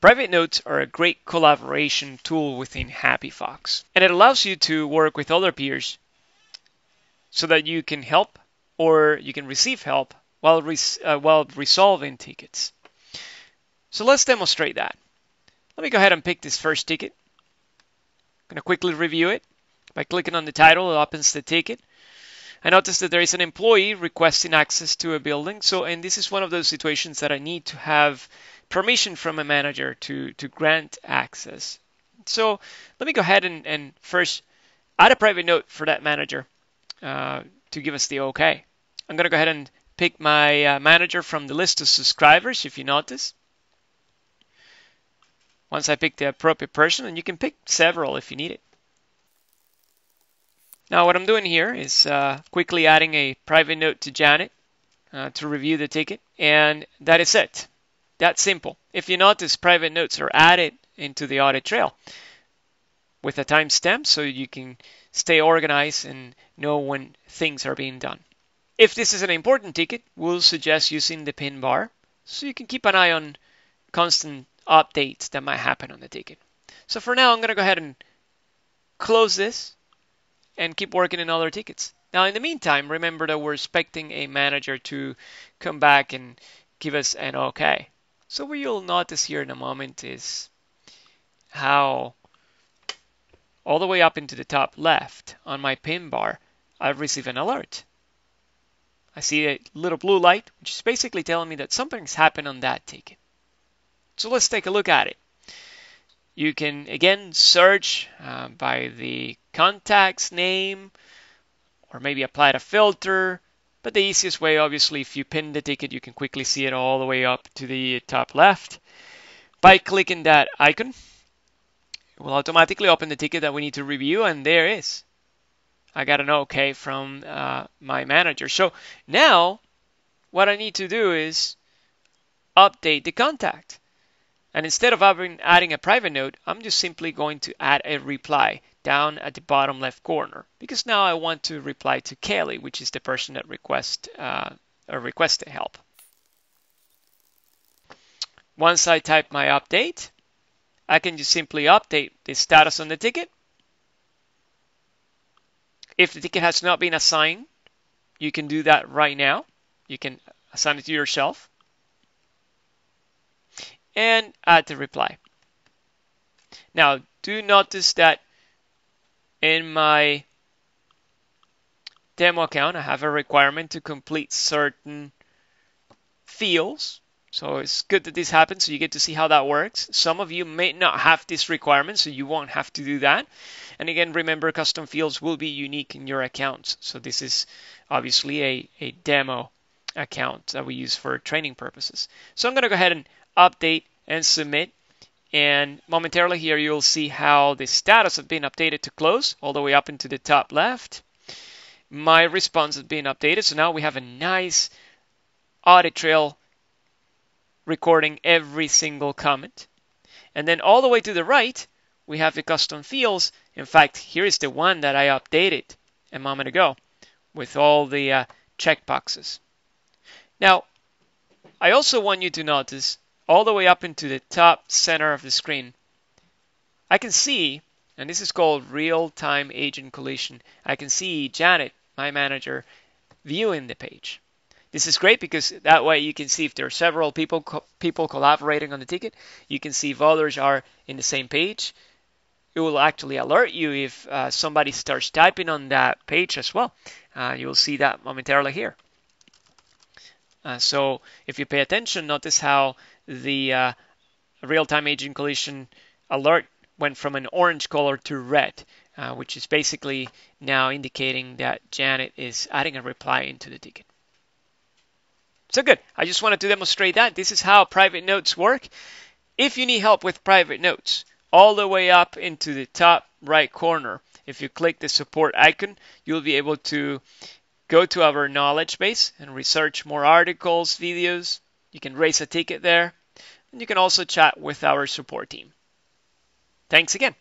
Private notes are a great collaboration tool within HappyFox, and it allows you to work with other peers so that you can help or you can receive help while resolving tickets. So let's demonstrate that. Let me go ahead and pick this first ticket. I'm going to quickly review it. By clicking on the title, it opens the ticket. I notice that there is an employee requesting access to a building. So, and this is one of those situations that I need to have permission from a manager to grant access. So let me go ahead and first add a private note for that manager to give us the okay. I'm going to go ahead and pick my manager from the list of subscribers, if you notice. Once I pick the appropriate person, and you can pick several if you need it. Now what I'm doing here is quickly adding a private note to Janet to review the ticket, and that is it. That's simple. If you notice, private notes are added into the audit trail with a timestamp so you can stay organized and know when things are being done. If this is an important ticket, we'll suggest using the pin bar so you can keep an eye on constant updates that might happen on the ticket. So for now, I'm going to go ahead and close this and keep working in other tickets. Now, in the meantime, remember that we're expecting a manager to come back and give us an okay. So what you'll notice here in a moment is how all the way up into the top left on my pin bar, I've received an alert. I see a little blue light, which is basically telling me that something's happened on that ticket. So let's take a look at it. You can, again, search by the contact's name or maybe apply a filter. But the easiest way, obviously, if you pin the ticket, you can quickly see it all the way up to the top left. By clicking that icon, it will automatically open the ticket that we need to review, and there it is. I got an OK from my manager. So now what I need to do is update the contact. And instead of adding a private note, I'm just simply going to add a reply down at the bottom left corner, because now I want to reply to Kelly, which is the person that requested help. Once I type my update, I can just simply update the status on the ticket. If the ticket has not been assigned, you can do that right now. You can assign it to yourself and add the reply. Now, do notice that in my demo account, I have a requirement to complete certain fields. So it's good that this happens, so you get to see how that works. Some of you may not have this requirement, so you won't have to do that. And again, remember, custom fields will be unique in your accounts. So this is obviously a demo account that we use for training purposes. So I'm going to go ahead and update and submit, and momentarily here you'll see how the status has been updated to close all the way up into the top left. My response has been updated, so now we have a nice audit trail recording every single comment. And then all the way to the right we have the custom fields. In fact, here is the one that I updated a moment ago with all the checkboxes. Now I also want you to notice all the way up into the top center of the screen, I can see, and this is called real-time agent collision, I can see Janet, my manager, viewing the page. This is great because that way you can see if there are several people collaborating on the ticket. You can see if others are in the same page. It will actually alert you if somebody starts typing on that page as well. You will see that momentarily here. So if you pay attention, notice how the real-time agent collision alert went from an orange color to red, which is basically now indicating that Janet is adding a reply into the ticket. So good. I just wanted to demonstrate that. This is how private notes work. If you need help with private notes, all the way up into the top right corner, if you click the support icon, you'll be able to go to our knowledge base and research more articles, videos. You can raise a ticket there, and you can also chat with our support team. Thanks again.